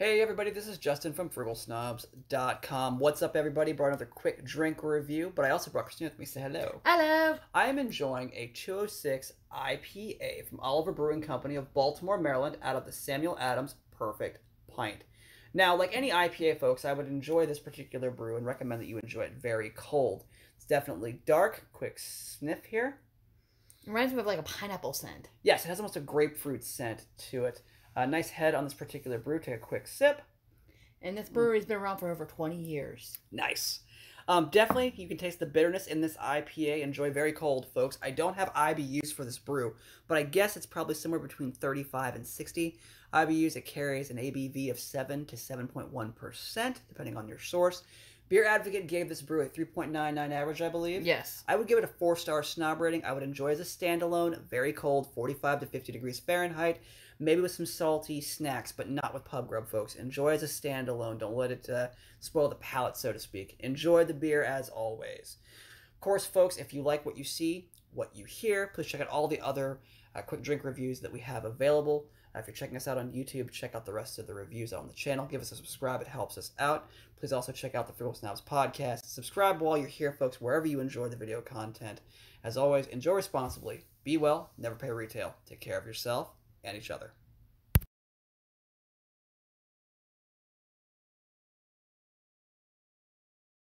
Hey everybody, this is Justin from FrugalSnobs.com. What's up everybody? Brought another quick drink review, but I also brought Christina with me. Say hello. Hello. I am enjoying a 206 IPA from Oliver Brewing Company of Baltimore, Maryland, out of the Samuel Adams Perfect Pint. Now, like any IPA, folks, I would enjoy this particular brew and recommend that you enjoy it very cold. It's definitely dark. Quick sniff here. It reminds me of like a pineapple scent. Yes, it has almost a grapefruit scent to it. A nice head on this particular brew. Take a quick sip. And this brewery's been around for over 20 years. Nice. Definitely, you can taste the bitterness in this IPA. Enjoy very cold, folks. I don't have IBUs for this brew, but I guess it's probably somewhere between 35 and 60 IBUs. It carries an ABV of 7 to 7.1%, depending on your source. Beer Advocate gave this brew a 3.99 average, I believe. Yes. I would give it a 4-star snob rating. I would enjoy as a standalone, very cold, 45 to 50 degrees Fahrenheit, maybe with some salty snacks, but not with pub grub, folks. Enjoy as a standalone. Don't let it spoil the palate, so to speak. Enjoy the beer as always. Of course, folks, if you like what you see, what you hear, please check out all the other quick drink reviews that we have available. If you're checking us out on YouTube, check out the rest of the reviews on the channel. Give us a subscribe. It helps us out. Please also check out the Frugal Snobs podcast. Subscribe while you're here, folks, wherever you enjoy the video content. As always, enjoy responsibly. Be well. Never pay retail. Take care of yourself and each other.